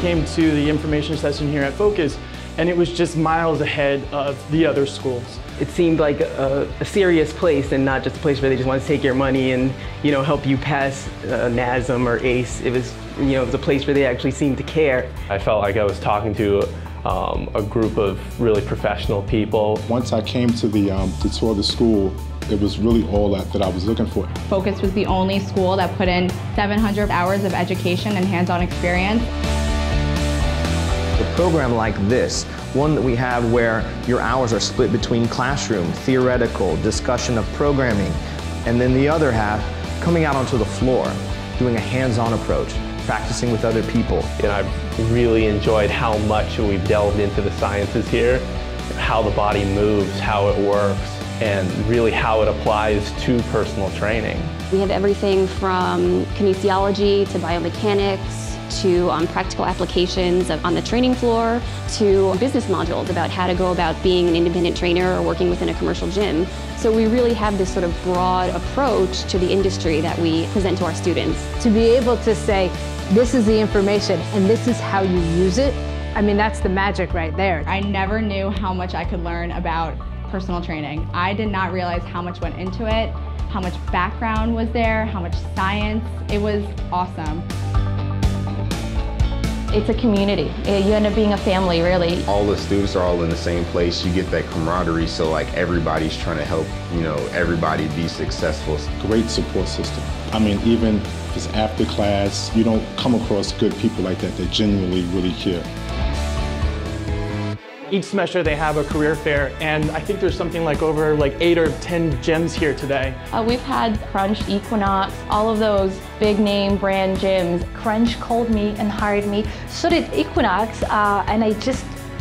came to the information session here at Focus, and it was just miles ahead of the other schools. It seemed like a serious place and not just a place where they just want to take your money and, you know, help you pass NASM or ACE. It was, you know, it was a place where they actually seemed to care. I felt like I was talking to a group of really professional people. Once I came to the tour of the school, it was really all that I was looking for. Focus was the only school that put in 700 hours of education and hands-on experience. A program like this, one that we have where your hours are split between classroom, theoretical, discussion of programming, and then the other half coming out onto the floor, doing a hands-on approach, practicing with other people. And I've really enjoyed how much we've delved into the sciences here, how the body moves, how it works, and really how it applies to personal training. We have everything from kinesiology to biomechanics to practical applications on the training floor to business modules about how to go about being an independent trainer or working within a commercial gym. So we really have this sort of broad approach to the industry that we present to our students. To be able to say, this is the information and this is how you use it, I mean, that's the magic right there. I never knew how much I could learn about personal training. I did not realize how much went into it, how much background was there, how much science. It was awesome. It's a community. You end up being a family, really. All the students are all in the same place. You get that camaraderie, so like everybody's trying to help, you know, everybody be successful. Great support system. I mean, even just after class, you don't come across good people like that that genuinely really care. Each semester they have a career fair, and I think there's something like over like 8 or 10 gyms here today. We've had Crunch, Equinox, all of those big name brand gyms. Crunch called me and hired me, so did Equinox, and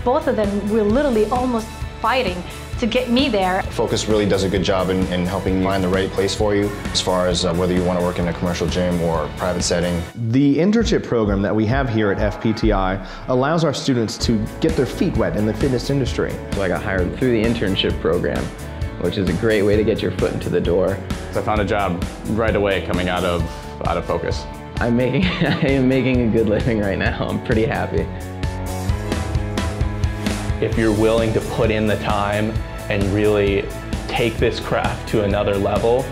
both of them were literally almost fighting to get me there. Focus really does a good job in helping you find the right place for you, as far as whether you want to work in a commercial gym or private setting. The internship program that we have here at FPTI allows our students to get their feet wet in the fitness industry. So I got hired through the internship program, which is a great way to get your foot into the door. So I found a job right away coming out of Focus. I am making a good living right now. I'm pretty happy. If you're willing to put in the time and really take this craft to another level,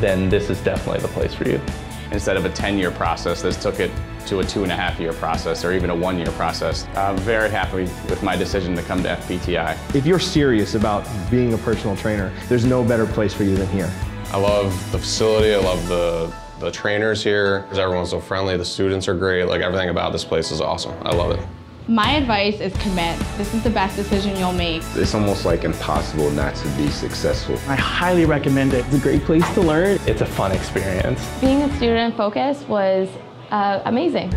then this is definitely the place for you. Instead of a 10-year process, this took it to a 2.5-year process or even a 1-year process. I'm very happy with my decision to come to FPTI. If you're serious about being a personal trainer, there's no better place for you than here. I love the facility, I love the trainers here, because everyone's so friendly, the students are great, like everything about this place is awesome, I love it. My advice is commit. This is the best decision you'll make. It's almost like impossible not to be successful. I highly recommend it. It's a great place to learn. It's a fun experience. Being a student in Focus was amazing.